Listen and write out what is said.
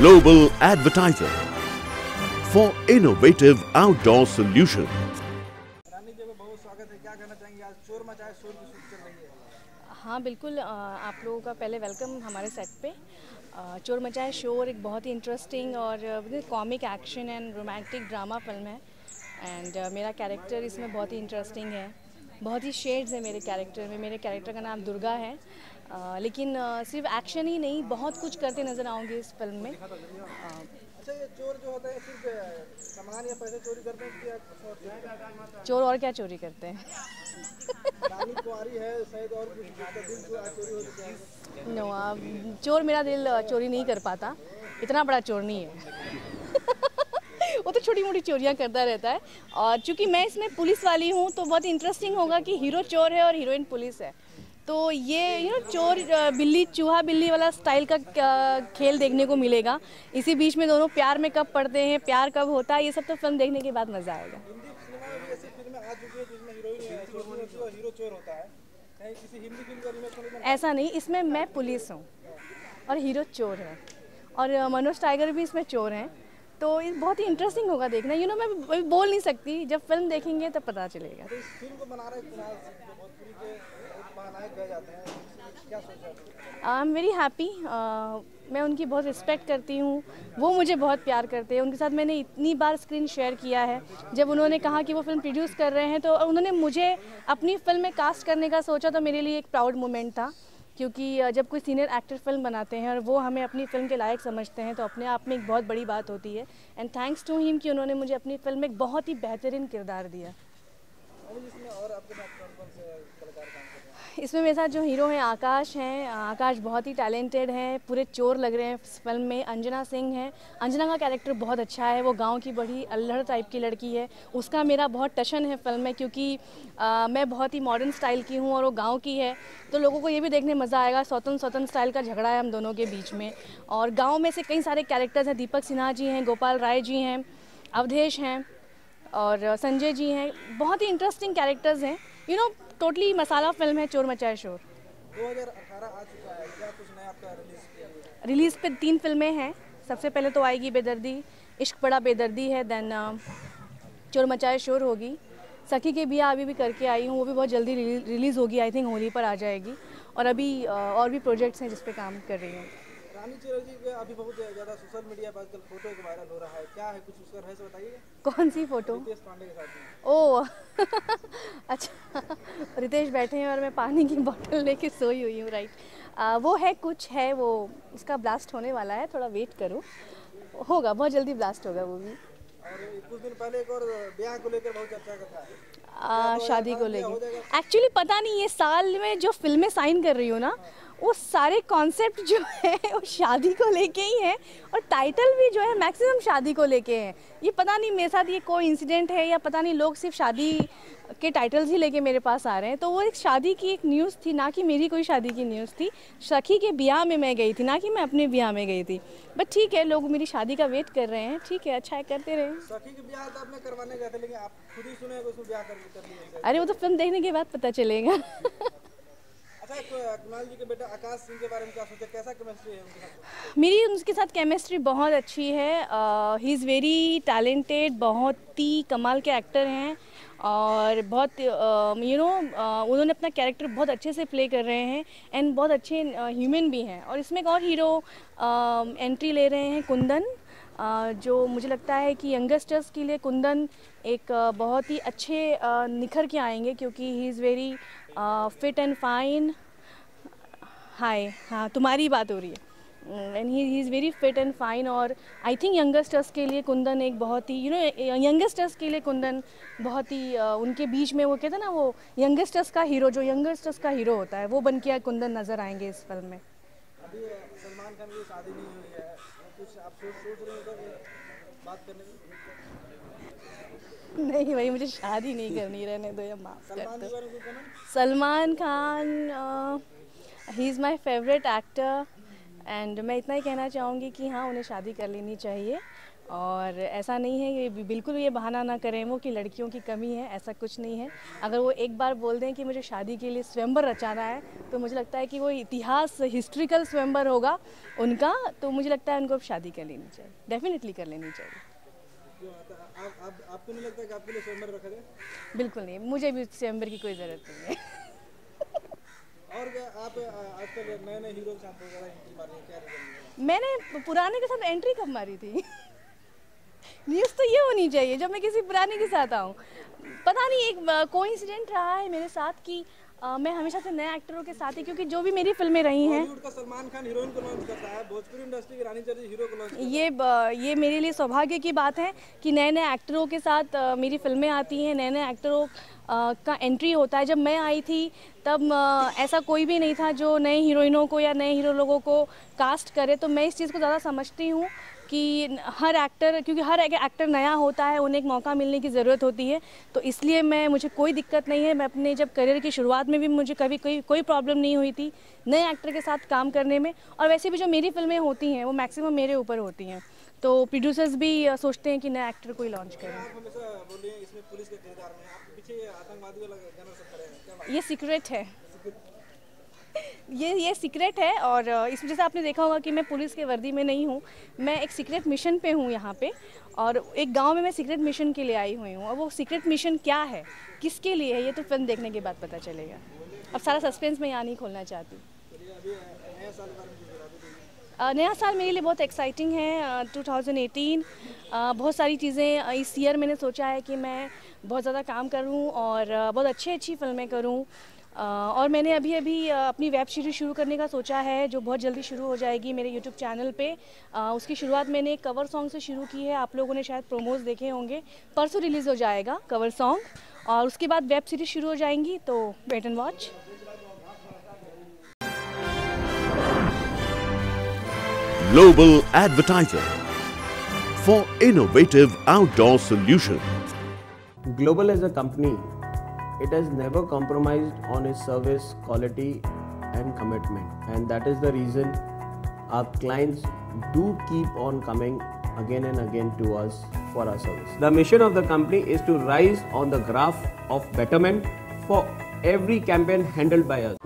global advertiser for innovative outdoor solutions. रानी जी को बहुत स्वागत है, क्या कहना चाहेंगे? आज चोर मचाए शोर की शूट चल रही है। हाँ बिल्कुल, आप लोगों का पहले वेलकम हमारे सेट पे। चोर मचाए शोर एक बहुत ही इंटरेस्टिंग और comic action and romantic drama film है एंड मेरा कैरेक्टर इसमें बहुत ही इंटरेस्टिंग है, बहुत ही शेड्स है मेरे कैरेक्टर में। मेरे कैरेक्टर का नाम दुर्गा है, लेकिन सिर्फ एक्शन ही नहीं, बहुत कुछ करते नजर आऊँगी इस फिल्म में। अच्छा, ये चोर जो होता है सिर्फ सामान या पैसे चोरी करते हैं, चोर और क्या चोरी करते हैं? नो, चोर मेरा दिल चोरी नहीं कर पाता, इतना बड़ा चोर नहीं है। वो तो छोटी मोटी चोरियाँ करता रहता है और चूँकि मैं इसमें पुलिस वाली हूँ तो बहुत इंटरेस्टिंग होगा कि हीरो चोर है और हीरोइन पुलिस है, तो ये चोर बिल्ली चूहा बिल्ली वाला स्टाइल का खेल देखने को मिलेगा। इसी बीच में दोनों प्यार में कब पड़ते हैं, प्यार कब होता है, ये सब तो फिल्म देखने के बाद मज़ा आएगा। ऐसा नहीं, इसमें मैं पुलिस हूँ और हीरो चोर है और मनोज टाइगर भी इसमें चोर हैं, तो ये बहुत ही इंटरेस्टिंग होगा देखना। मैं बोल नहीं सकती, जब फिल्म देखेंगे तब पता चलेगा। तो इस फिल्म को बना रहे भोजपुरी के महानायक कहे जाते हैं, क्या सोचा? आई एम वेरी हैप्पी, मैं उनकी बहुत रिस्पेक्ट करती हूँ, वो मुझे बहुत प्यार करते हैं। उनके साथ मैंने इतनी बार स्क्रीन शेयर किया है। जब उन्होंने कहा कि वो फिल्म प्रोड्यूस कर रहे हैं तो उन्होंने मुझे अपनी फिल्म में कास्ट करने का सोचा, तो मेरे लिए एक प्राउड मोमेंट था, क्योंकि जब कोई सीनियर एक्टर फिल्म बनाते हैं और वो हमें अपनी फिल्म के लायक समझते हैं तो अपने आप में एक बहुत बड़ी बात होती है। एंड थैंक्स टू हिम कि उन्होंने मुझे अपनी फिल्म में एक बहुत ही बेहतरीन किरदार दिया। इसमें मेरे साथ जो हीरो हैं आकाश हैं, आकाश बहुत ही टैलेंटेड हैं, पूरे चोर लग रहे हैं इस फिल्म में। अंजना सिंह हैं, अंजना का कैरेक्टर बहुत अच्छा है, वो गांव की बड़ी अल्हड़ टाइप की लड़की है, उसका मेरा बहुत टशन है फिल्म में, क्योंकि मैं बहुत ही मॉडर्न स्टाइल की हूँ और वो गांव की है, तो लोगों को ये भी देखने मज़ा आएगा। सौतन स्टाइल का झगड़ा है हम दोनों के बीच में और गाँव में से कई सारे कैरेक्टर्स हैं, दीपक सिन्हा जी हैं, गोपाल राय जी हैं, अवधेश हैं और संजय जी हैं, बहुत ही इंटरेस्टिंग कैरेक्टर्स हैं। टोटली मसाला फिल्म है चोर मचाए शोर। 2018 आ चुका है, क्या कुछ नया आपका रिलीज किया? रिलीज़ पे 3 फिल्में हैं। सबसे पहले तो आएगी बेदर्दी इश्क बड़ा बेदर्दी है, देन चोर मचाए शोर होगी, सखी के बिया अभी भी करके आई हूँ, वो भी बहुत जल्दी रिलीज़ होगी, आई थिंक होली पर आ जाएगी। और अभी और भी प्रोजेक्ट्स हैं जिस पे काम कर रही हूँ। रानी चटर्जी के अभी बहुत ज़्यादा सोशल मीडिया पर आजकल फोटो एक वायरल हो रहा है, क्या है कुछ उसका रहस्य बताइए? कौन सी फोटो? रितेश पांडे के साथ। ओह अच्छा, रितेश बैठे हैं और मैं पानी की बोतल लेके सोई हुई हूँ, राइट। वो है कुछ है, वो उसका ब्लास्ट होने वाला है, थोड़ा वेट करो, होगा बहुत जल्दी ब्लास्ट होगा वो भी। और कुछ दिन पहले एक और ब्याह को लेकर बहुत चर्चा का था, शादी को लेकर। एक्चुअली पता नहीं ये साल में जो फिल्में साइन कर रही हूँ ना, वो सारे कॉन्सेप्ट जो है वो शादी को लेके ही है और टाइटल भी जो है मैक्सिमम शादी को लेके है। ये पता नहीं मेरे साथ ये कोई इंसिडेंट है या पता नहीं लोग सिर्फ शादी के टाइटल्स ही लेके मेरे पास आ रहे हैं। तो वो एक शादी की एक न्यूज़ थी, ना कि मेरी कोई शादी की न्यूज़ थी। सखी के ब्याह में मैं गई थी, ना कि मैं अपने ब्याह में गई थी। बट ठीक है, लोग मेरी शादी का वेट कर रहे हैं, ठीक है, अच्छा है, करते रहे। सखी के ब्याह तो आपने करवाने गए थे, लेकिन आप खुद ही सुने उसको ब्याह करने। अरे वो तो फिल्म देखने के बाद पता चलेगा। कुणाल जी के बेटा आकाश सिंह के बारे में क्या सोचा, कैसा केमिस्ट्री है उनके साथ? मेरी उनके साथ केमिस्ट्री बहुत अच्छी है, ही इज़ वेरी टैलेंटेड, बहुत ही कमाल के एक्टर हैं और बहुत उन्होंने अपना कैरेक्टर बहुत अच्छे से प्ले कर रहे हैं एंड बहुत अच्छे ह्यूमन भी हैं। और इसमें एक और हीरो एंट्री ले रहे हैं कुंदन, जो मुझे लगता है कि यंगस्टर्स के लिए कुंदन एक बहुत ही अच्छे निखर के आएंगे, क्योंकि he is very fit and fine. Hi हाँ, तुम्हारी बात हो रही है। And he is very fit and fine और आई थिंक यंगस्टर्स के लिए कुंदन एक बहुत ही यंगस्टर्स के लिए कुंदन बहुत ही उनके बीच में, वो कहते हैं ना, वो यंगस्टर्स का हीरो होता है, वो बन के कुंदन नज़र आएंगे इस फिल्म में। अभी सलमान खान की शादी नहीं हुई है, कुछ आप सोच रहे हो बात करने की? नहीं भाई, मुझे शादी नहीं करनी, रहने दो या माफ कर दो। Salman Khan he is my favourite actor and मैं इतना ही कहना चाहूँगी कि हाँ, उन्हें शादी कर लेनी चाहिए और ऐसा नहीं है ये बिल्कुल ये बहाना ना करें वो कि लड़कियों की कमी है, ऐसा कुछ नहीं है। अगर वो एक बार बोल दें कि मुझे शादी के लिए स्वयंवर रचाना है तो मुझे लगता है कि वो इतिहास हिस्ट्रिकल स्वयंवर होगा उनका, तो मुझे लगता है उनको अब शादी कर लेनी चाहिए, डेफिनेटली कर लेनी चाहिए। आपको नहीं लगता कि आपके लिए स्वयंवर रखा जाए? बिल्कुल नहीं, मुझे भी स्वयंवर की कोई ज़रूरत नहीं है। और आप आजकल नए हीरो के साथ एंट्री मार रहे हैं, क्या रीजन है? मैंने पुराने के साथ एंट्री कब मारी थी? न्यूज़ तो ये होनी चाहिए जब मैं किसी पुराने के साथ आऊँ। पता नहीं एक कोइंसिडेंट रहा है मेरे साथ कि मैं हमेशा से नए एक्टरों के साथ ही, क्योंकि जो भी मेरी फिल्में रही हैं, बॉलीवुड का सलमान खान हीरोइन को लॉन्च करता है, भोजपुरी इंडस्ट्री की रानी चटर्जी हीरो को लॉन्च करता है। ये मेरे लिए सौभाग्य की बात है कि नए नए एक्टरों के साथ मेरी फिल्में आती हैं, नए नए एक्टरों का एंट्री होता है। जब मैं आई थी तब ऐसा कोई भी नहीं था जो नए हीरोइनों को या नए हीरो लोगों को कास्ट करे, तो मैं इस चीज़ को ज़्यादा समझती हूँ कि हर एक्टर, क्योंकि हर एक एक्टर नया होता है, उन्हें एक मौका मिलने की ज़रूरत होती है, तो इसलिए मुझे कोई दिक्कत नहीं है। मैं अपने जब करियर की शुरुआत में भी मुझे कभी कोई प्रॉब्लम नहीं हुई थी नए एक्टर के साथ काम करने में। और वैसे भी जो मेरी फिल्में होती हैं वो मैक्सिमम मेरे ऊपर होती हैं, तो प्रोड्यूसर्स भी सोचते हैं कि नया एक्टर कोई लॉन्च करें। ये सीक्रेट है, ये सीक्रेट है। और इसमें जैसे आपने देखा होगा कि मैं पुलिस के वर्दी में नहीं हूँ, मैं एक सीक्रेट मिशन पे हूँ यहाँ पे, और एक गांव में मैं सीक्रेट मिशन के लिए आई हुई हूँ। और वो सीक्रेट मिशन क्या है, किसके लिए है, ये तो फिल्म देखने के बाद पता चलेगा। अब सारा सस्पेंस मैं यहाँ नहीं खोलना चाहती। नया साल मेरे लिए बहुत एक्साइटिंग है, 2018 बहुत सारी चीज़ें इस ईयर मैंने सोचा है कि मैं बहुत ज़्यादा काम करूँ और बहुत अच्छी अच्छी फिल्में करूँ। और मैंने अभी अभी अपनी वेब सीरीज़ शुरू करने का सोचा है जो बहुत जल्दी शुरू हो जाएगी मेरे यूट्यूब चैनल पे। उसकी शुरुआत मैंने एक कवर सॉन्ग से शुरू की है, आप लोगों ने शायद प्रोमोज देखे होंगे। परसों रिलीज़ हो जाएगा कवर सॉन्ग और उसके बाद वेब सीरीज़ शुरू हो जाएंगी, तो wait and watch. Global advertiser for innovative outdoor solutions. Global as a company it has never compromised on its service quality and commitment, and that is the reason our clients do keep on coming again and again to us for our service. The mission of the company is to rise on the graph of betterment for every campaign handled by us.